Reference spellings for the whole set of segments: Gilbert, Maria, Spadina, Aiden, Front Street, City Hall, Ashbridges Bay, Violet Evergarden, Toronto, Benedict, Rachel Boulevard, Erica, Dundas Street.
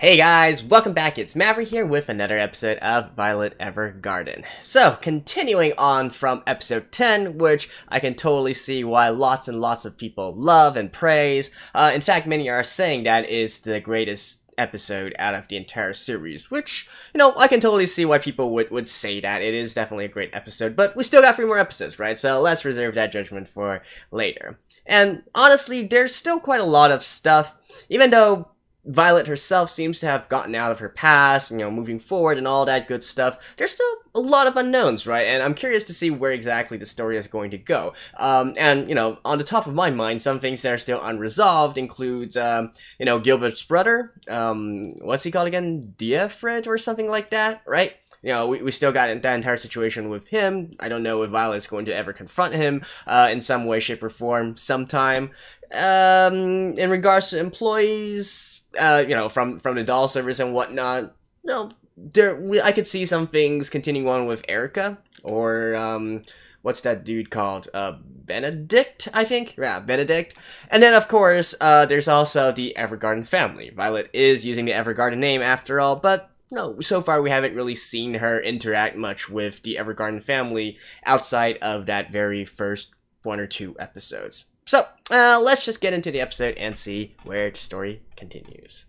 Hey guys, welcome back, it's Maverick here with another episode of Violet Evergarden. So, continuing on from episode 10, which I can totally see why lots and lots of people love and praise. In fact, many are saying that it's the greatest episode out of the entire series, which, you know, I can totally see why people would say that. It is definitely a great episode, but we still got 3 more episodes, right? So let's reserve that judgment for later. And honestly, there's still quite a lot of stuff, even though Violet herself seems to have gotten out of her past, you know, moving forward and all that good stuff. There's still a lot of unknowns, right? And I'm curious to see where exactly the story is going to go. And, you know, on the top of my mind, some things that are still unresolved includes, you know, Gilbert's brother. What's he called again? Diafred or something like that, right? You know, we still got that entire situation with him. I don't know if Violet's going to ever confront him in some way, shape, or form sometime. In regards to employees, you know, from the doll service and whatnot, you know, I could see some things continuing on with Erica, or, what's that dude called? Benedict, I think? Yeah, Benedict. And then, of course, there's also the Evergarden family. Violet is using the Evergarden name after all, but no, so far we haven't really seen her interact much with the Evergarden family outside of that very first 1 or 2 episodes. So, let's just get into the episode and see where the story continues.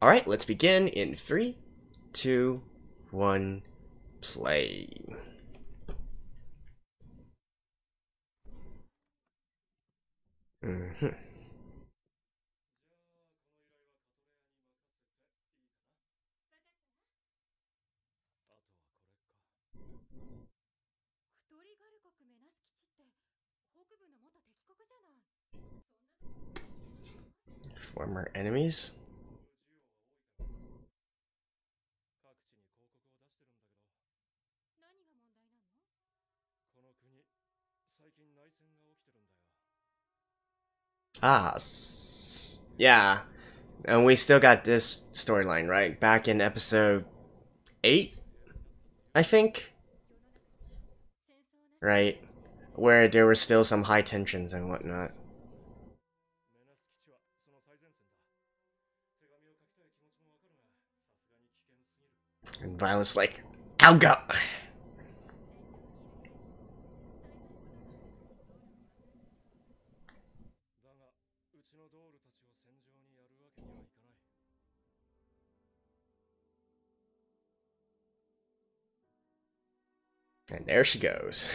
Alright, let's begin in 3, 2, 1, play. Former enemies. Yeah, and we still got this storyline, right? Back in episode 8, I think, right, where there were still some high tensions and whatnot. And Violet's like, I'll go! And there she goes.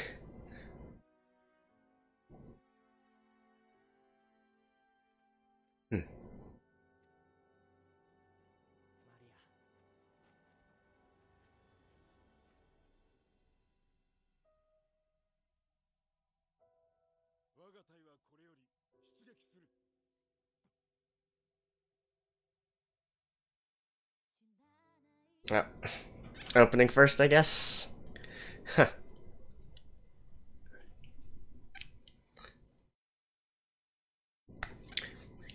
Oh. Opening first, I guess. Huh.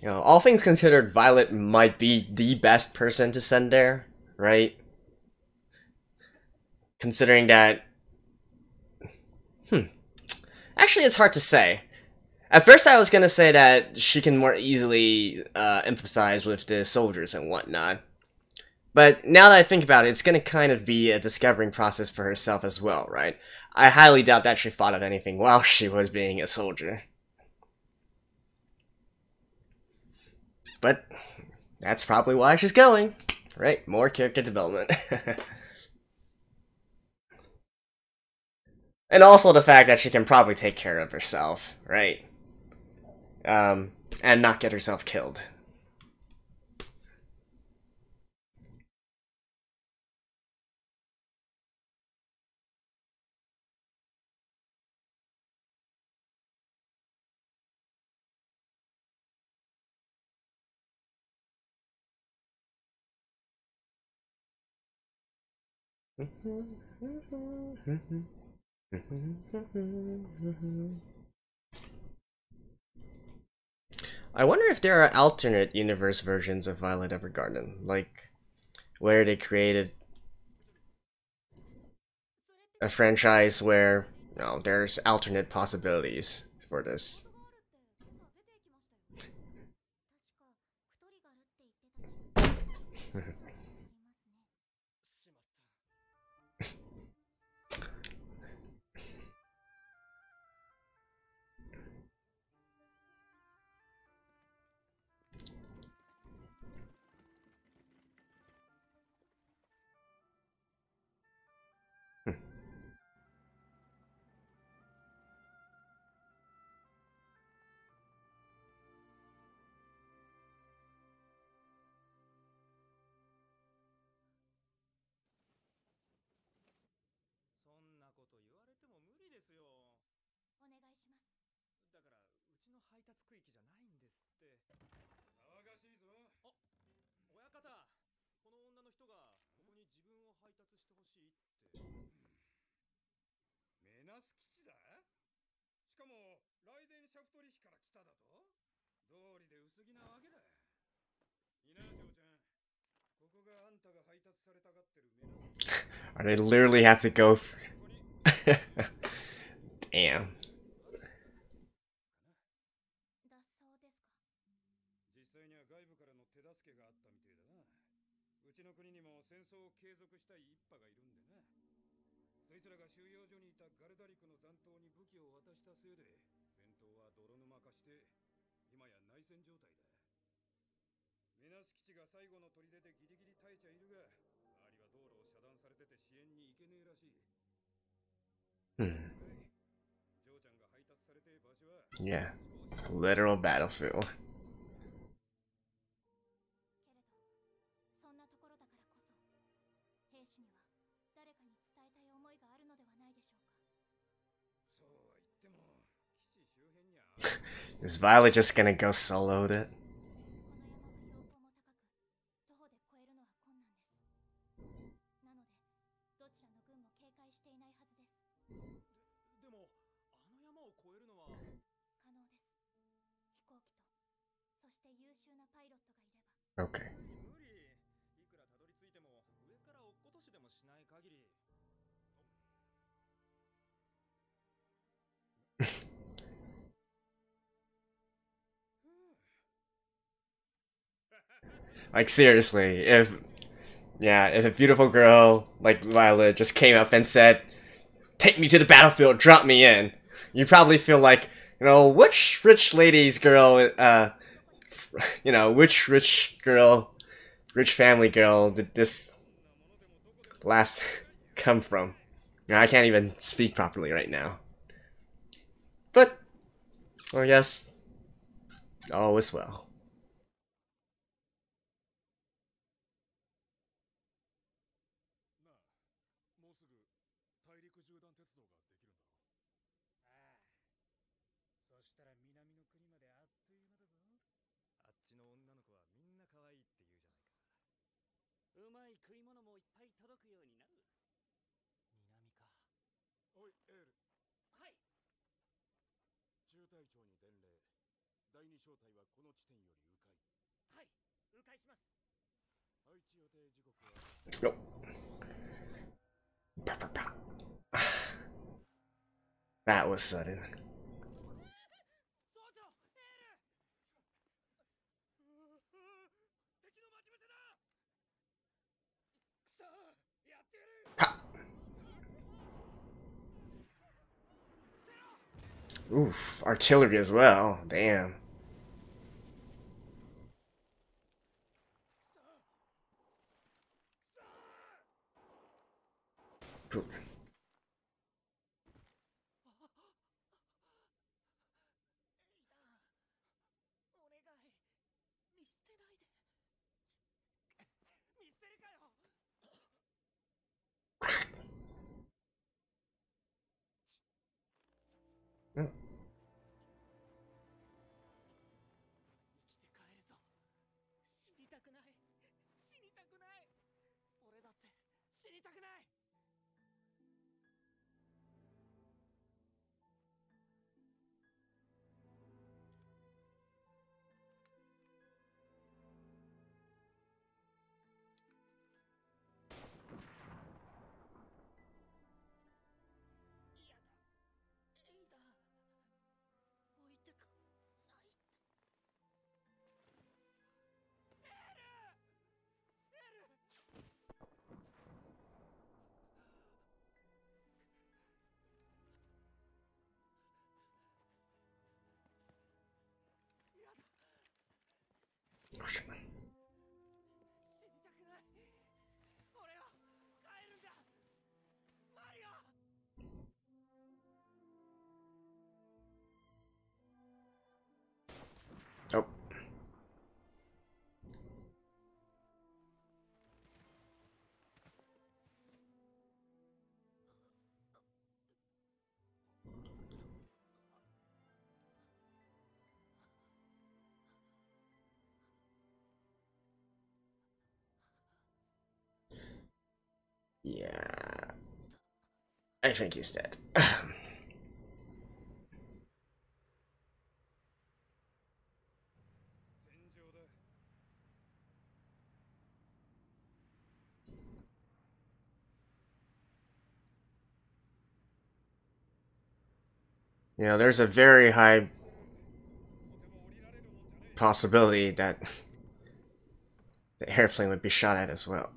You know, all things considered, Violet might be the best person to send there, right? Considering that... Actually, it's hard to say. At first, I was gonna say that she can more easily emphasize with the soldiers and whatnot. But now that I think about it, it's going to kind of be a discovering process for herself as well, right? I highly doubt that she thought of anything while she was being a soldier. But that's probably why she's going, right? More character development. And also the fact that she can probably take care of herself, right? And not get herself killed. I wonder if there are alternate universe versions of Violet Evergarden, like where they created a franchise where, you know, there's alternate possibilities for this. I literally have to go for damn. Yeah, literal battlefield. Is Violet just gonna go soloed it? Okay. Like seriously, if a beautiful girl like Violet just came up and said, "Take me to the battlefield, drop me in," you probably feel like, you know, which rich lady's girl, you know, which rich family girl did this last come from? You know, I can't even speak properly right now. But, oh yes, all is well. Go. That was sudden. Oof, artillery as well. Damn. Yeah. I think he's dead. You know, there's a very high possibility that the airplane would be shot at as well.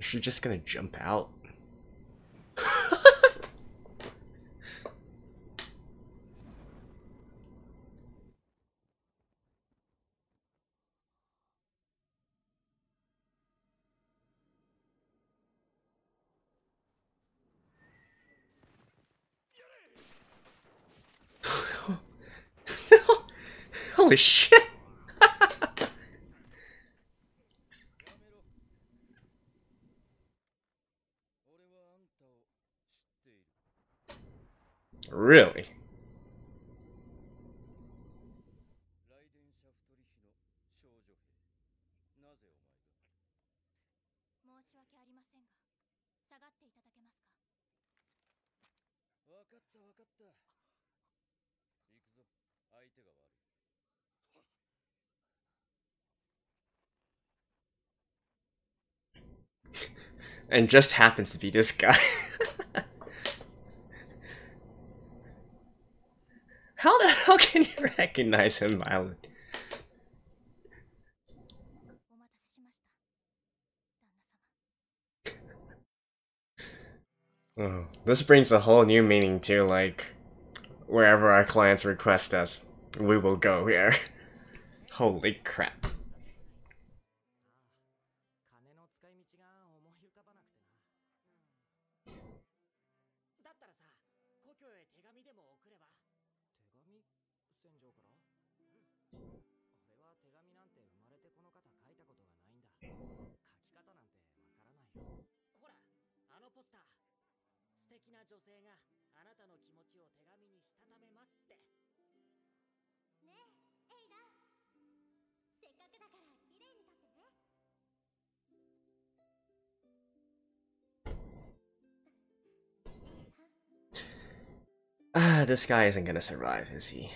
Is she just gonna jump out? Holy shit! Really? And just happens to be this guy. How the hell can you recognize him, Violet? Oh, this brings a whole new meaning to, like, wherever our clients request us, we will go here. Holy crap. This guy isn't gonna survive, is he?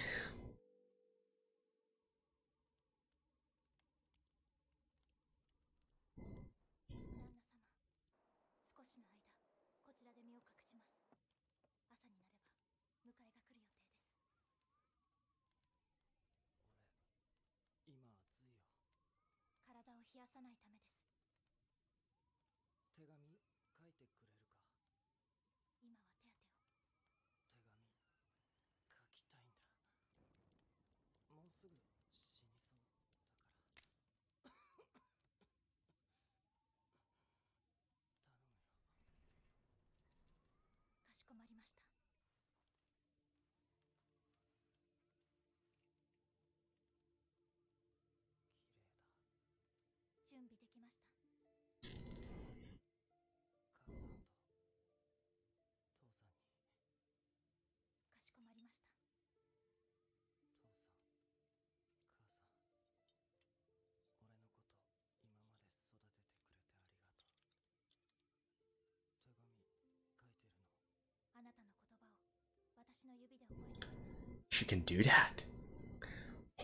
She can do that.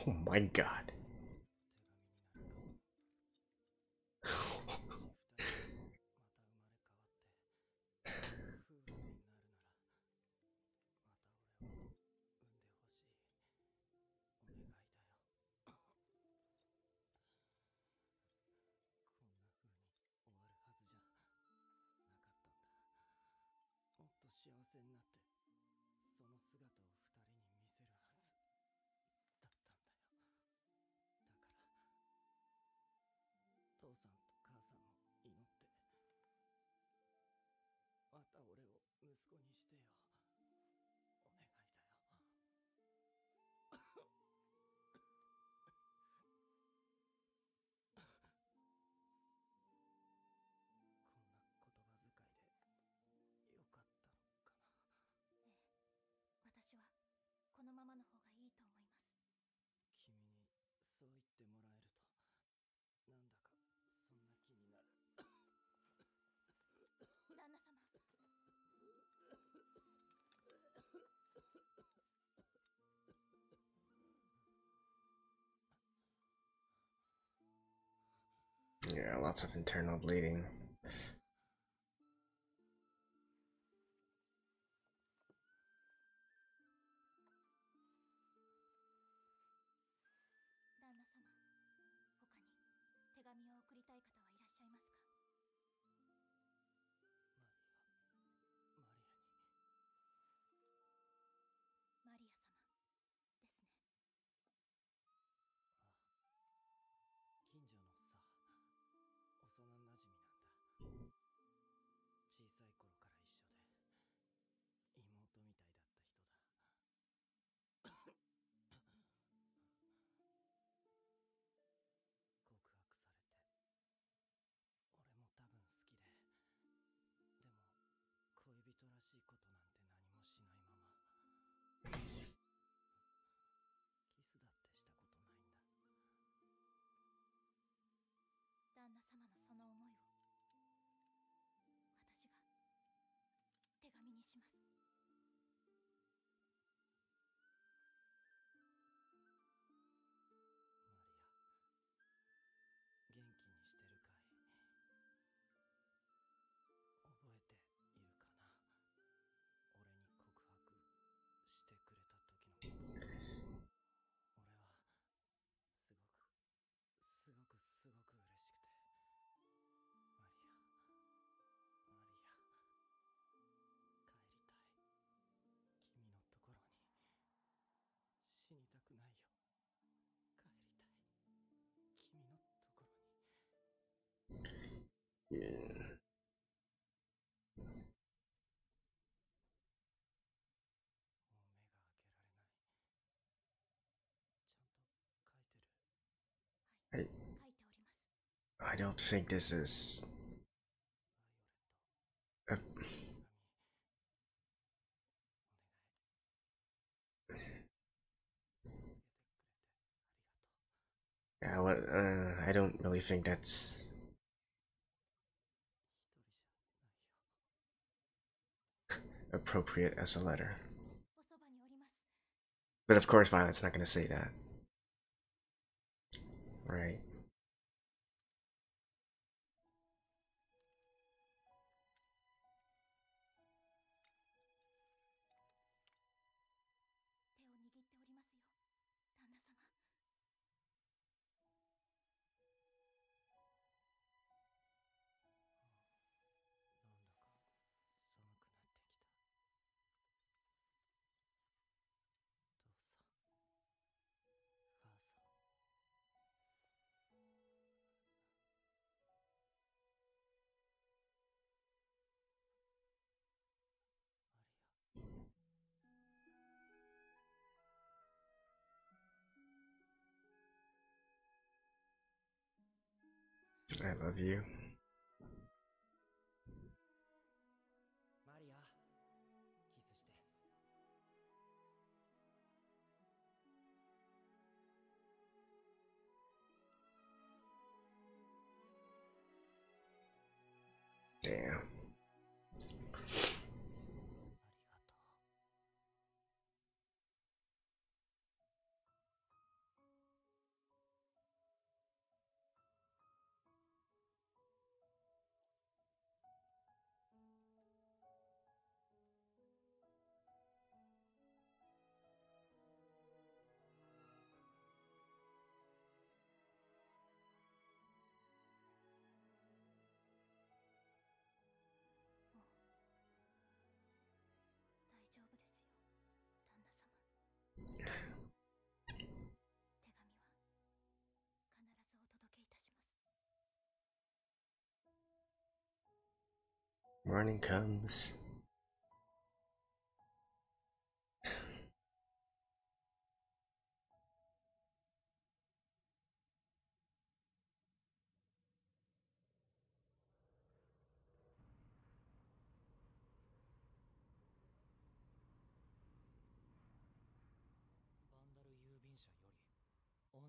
Oh my god. 息子にしてよ。お願いだよ。こんな言葉遣いでよかったのかな。ええ、私はこのままの方がいいと思います。君にそう言ってもらえるとなんだかそんな気になる。旦那様。Yeah, lots of internal bleeding. Yeah. I don't think this is yeah, well, I don't really think that's appropriate as a letter. But of course, Violet's not going to say that. Right. I love you. Maria, kiss shite. Damn. Morning comes.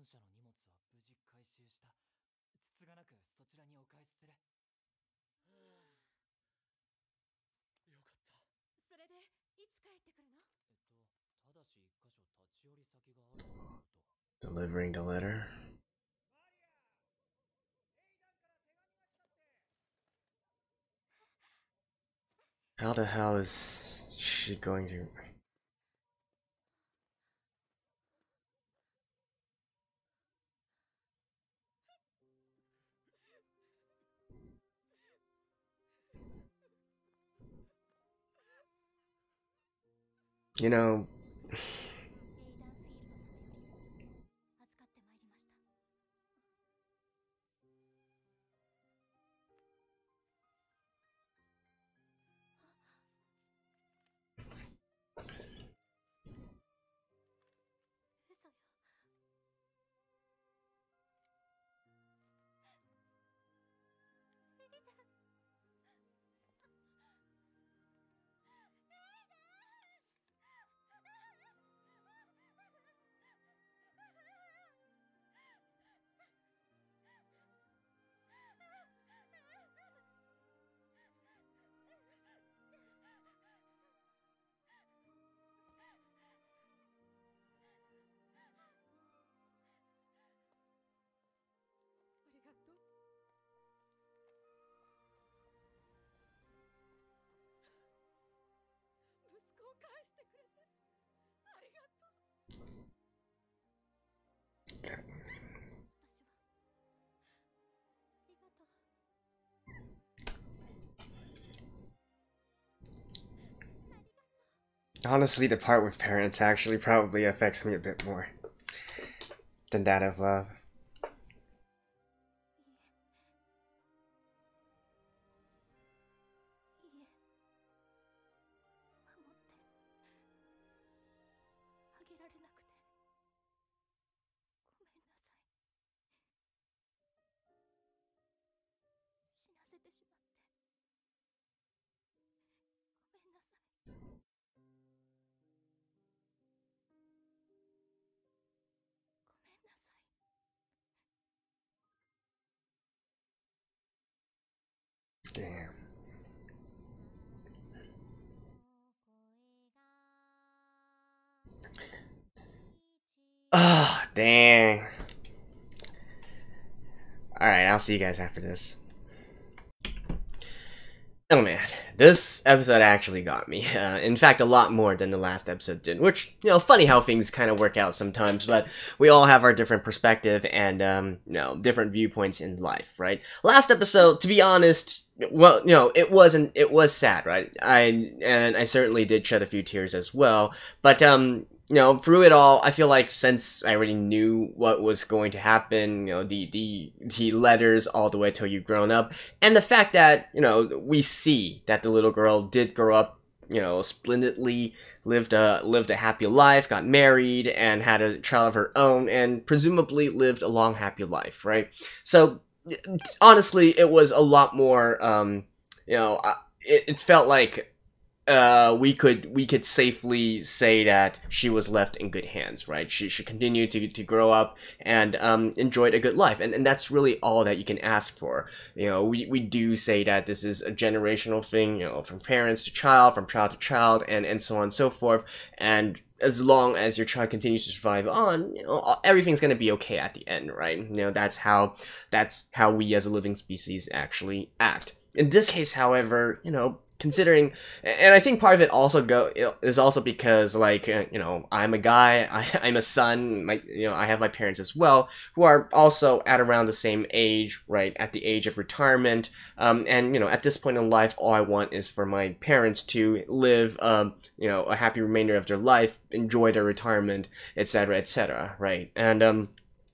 本社の荷物は無事回収した。つつがなくそちらにお返しする。よかった。それでいつ帰ってくるの？ただし1箇所立ち寄り先があると。 Delivering the letter. How the hell is she going to? You know, honestly, the part with parents actually probably affects me a bit more than that of love. Ah, oh, dang. Alright, I'll see you guys after this. Oh man, this episode actually got me. In fact, a lot more than the last episode did, which, you know, funny how things kind of work out sometimes, but we all have our different perspective and, you know, different viewpoints in life, right? Last episode, to be honest, well, you know, it was sad, right? And I certainly did shed a few tears as well, but, you know, through it all, I feel like since I already knew what was going to happen, you know, the letters all the way till you've grown up, and the fact that, you know, we see that the little girl did grow up, you know, splendidly, lived a happy life, got married, and had a child of her own, and presumably lived a long, happy life, right? So, honestly, it was a lot more, you know, it felt like we could safely say that she was left in good hands, right? She continued to grow up and enjoyed a good life, and that's really all that you can ask for. You know, we do say that this is a generational thing, you know, from parents to child, from child to child, and so on and so forth. And as long as your child continues to survive on, you know, everything's gonna be okay at the end, right? You know, that's how we as a living species actually act. In this case, however, you know, considering, and I think part of it also is also because, like, you know, I'm a guy, I'm a son, you know, I have my parents as well, who are also at around the same age, right, at the age of retirement, and, you know, at this point in life, all I want is for my parents to live, you know, a happy remainder of their life, enjoy their retirement, etc., right, and,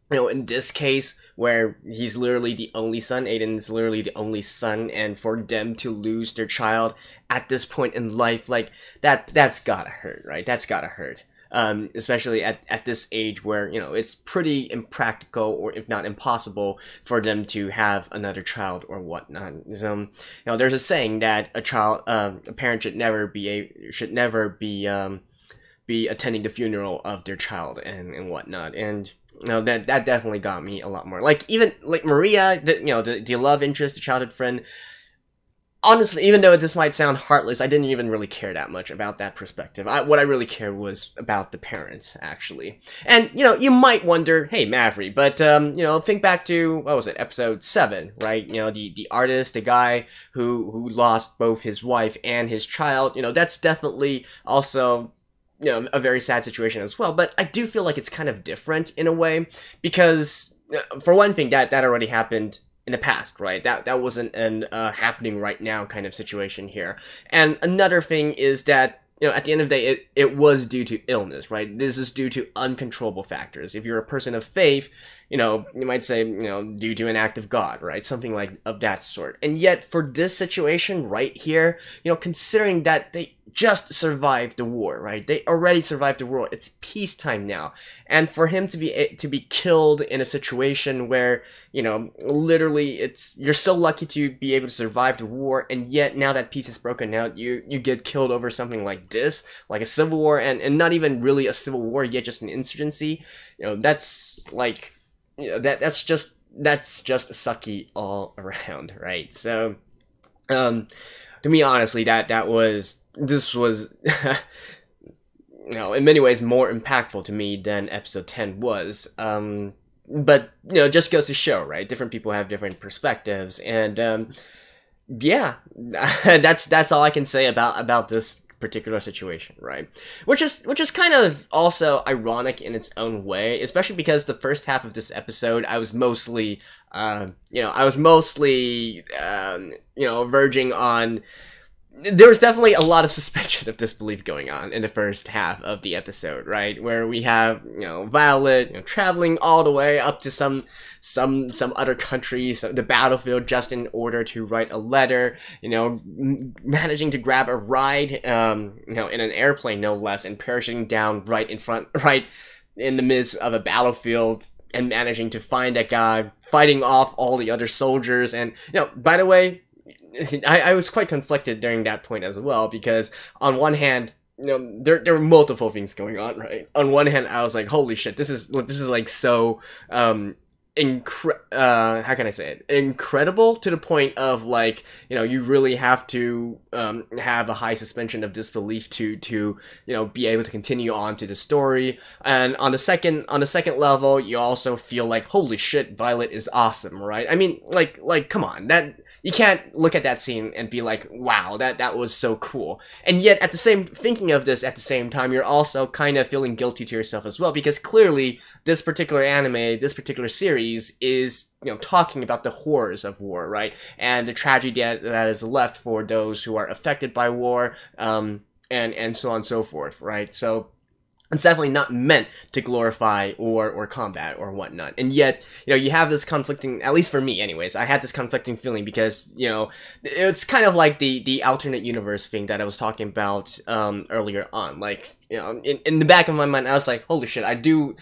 you know, in this case, where he's literally the only son, Aiden's literally the only son, and for them to lose their child at this point in life, like, that's gotta hurt, right? That's gotta hurt. Especially at this age where, you know, it's pretty impractical, or if not impossible, for them to have another child or whatnot. So, you know, there's a saying that a parent should never be attending the funeral of their child and whatnot, and No, that definitely got me a lot more. Like, even, like, Maria, the love interest, the childhood friend. Honestly, even though this might sound heartless, I didn't even really care that much about that perspective. What I really cared was about the parents, actually. And, you might wonder, hey, Maverick, but, think back to, what was it, episode 7, right? The artist, the guy who lost both his wife and his child. That's definitely also... a very sad situation as well, but I do feel like it's kind of different in a way, because for one thing, that already happened in the past, right? That wasn't an happening right now kind of situation here. And another thing is that, at the end of the day, it was due to illness, right? This is due to uncontrollable factors. If you're a person of faith, you might say, due to an act of God, right? Something like of that sort. And yet, for this situation right here, considering that they just survived the war, right? They already survived the war. It's peacetime now. And for him to be killed in a situation where, literally you're so lucky to be able to survive the war, and yet now that peace is broken out, you get killed over something like this, like a civil war, and not even really a civil war, yet just an insurgency. That's like, that's just sucky all around, right? So, to me, honestly, this was in many ways more impactful to me than episode 10 was, but it just goes to show, right? Different people have different perspectives, and yeah, that's all I can say about this particular situation, right? Which is kind of also ironic in its own way, especially because the first half of this episode I was mostly verging on. There was definitely a lot of suspension of disbelief going on in the first half of the episode, right? Where we have, Violet, traveling all the way up to some other country, the battlefield, just in order to write a letter, managing to grab a ride, in an airplane, no less, and perishing down right in the midst of a battlefield, and managing to find that guy, fighting off all the other soldiers, and, by the way, I was quite conflicted during that point as well, because on one hand, there were multiple things going on, right? On one hand, I was like, holy shit, this is like so how can I say it? Incredible, to the point of, like, you really have to have a high suspension of disbelief to be able to continue on to the story. And on the second level, you also feel like, holy shit, Violet is awesome, right? I mean, like come on, that. You can't look at that scene and be like, wow, that was so cool. And yet, thinking of this at the same time, you're also kind of feeling guilty to yourself as well, because clearly this particular anime, this particular series is, talking about the horrors of war, right? And the tragedy that is left for those who are affected by war, and so on and so forth, right? So it's definitely not meant to glorify or combat or whatnot. And yet, you have this conflicting, at least for me anyways, I had this conflicting feeling because, it's kind of like the alternate universe thing that I was talking about earlier on. Like, in the back of my mind, I was like, holy shit, what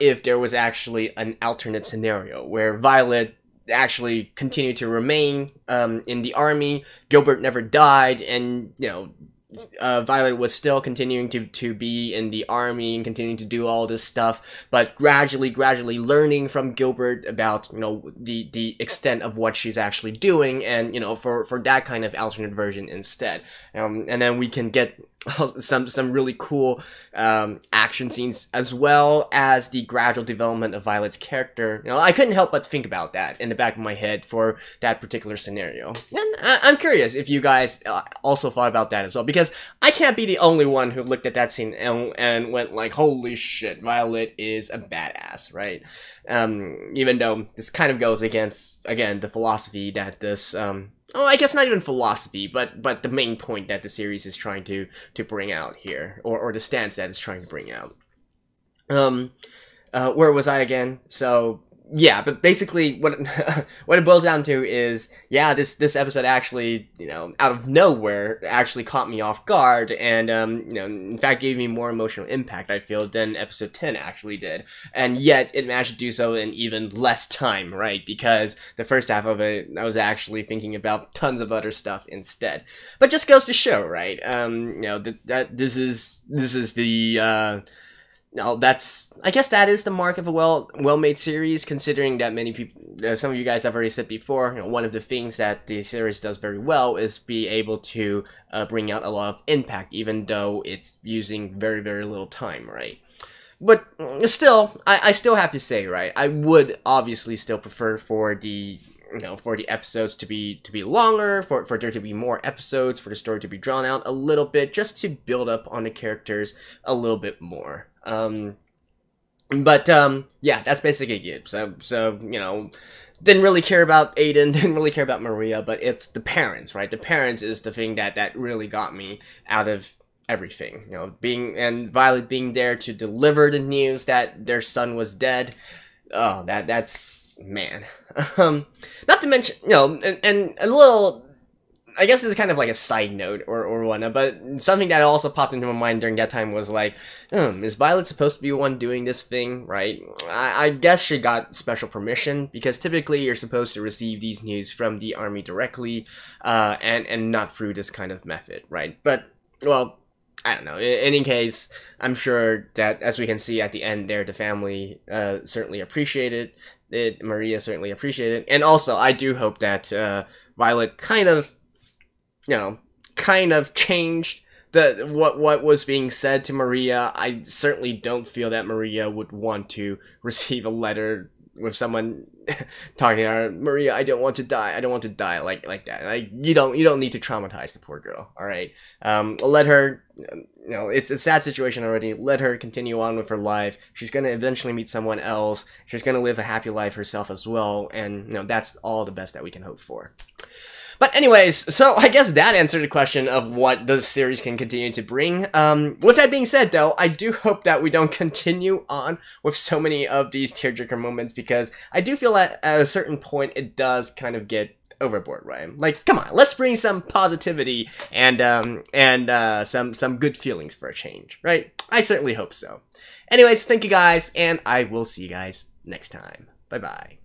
if there was actually an alternate scenario where Violet actually continued to remain in the army, Gilbert never died, and, Violet was still continuing to be in the army and continuing to do all this stuff, but gradually learning from Gilbert about, the extent of what she's actually doing, and, for that kind of alternate version instead. And then we can get some really cool action scenes, as well as the gradual development of Violet's character. I couldn't help but think about that in the back of my head for that particular scenario. And I'm curious if you guys also thought about that as well, because I can't be the only one who looked at that scene and went like, holy shit, Violet is a badass, right? Even though this kind of goes against, again, the philosophy that this... I guess not even philosophy, but the main point that the series is trying to bring out here, or the stance that it's trying to bring out. Where was I again? So yeah, but basically what it boils down to is, yeah, this episode actually, out of nowhere, actually caught me off guard, and in fact gave me more emotional impact, I feel, than episode 10 actually did. And yet it managed to do so in even less time, right? Because the first half of it, I was actually thinking about tons of other stuff instead. But just goes to show, right? That this is the No, that's, I guess that is the mark of a well-made series, considering that many people, some of you guys have already said before, you know, one of the things that the series does very well is be able to bring out a lot of impact, even though it's using very, very little time, right? But still, I still have to say, right, I would obviously still prefer for the, you know, for the episodes to be longer, for there to be more episodes, for the story to be drawn out a little bit, just to build up on the characters a little bit more. Yeah, that's basically it. So, you know, didn't really care about Aiden, didn't really care about Maria, but it's the parents, right? The parents is the thing that really got me out of everything. You know, Violet being there to deliver the news that their son was dead. Oh, that's, man. Not to mention, you know, and a little, I guess this is kind of like a side note or whatnot, but something that also popped into my mind during that time was like, is Violet supposed to be the one doing this thing, right? I guess she got special permission, because typically you're supposed to receive these news from the army directly, and not through this kind of method, right? But, well, I don't know. In any case, I'm sure that, as we can see at the end there, the family certainly appreciated it. Maria certainly appreciated it. And also, I do hope that Violet kind of changed what was being said to Maria. I certainly don't feel that Maria would want to receive a letter with someone talking to her, Maria, I don't want to die. I don't want to die like that. Like, you don't need to traumatize the poor girl. All right. Let her, you know, it's a sad situation already. Let her continue on with her life. She's going to eventually meet someone else. She's going to live a happy life herself as well. And, you know, that's all the best that we can hope for. But anyways, so I guess that answered the question of what the series can continue to bring. With that being said, though, I do hope that we don't continue on with so many of these tearjerker moments, because I do feel that at a certain point it does kind of get overboard, right? Like, come on, let's bring some positivity and some good feelings for a change, right? I certainly hope so. Anyways, thank you guys, and I will see you guys next time. Bye-bye.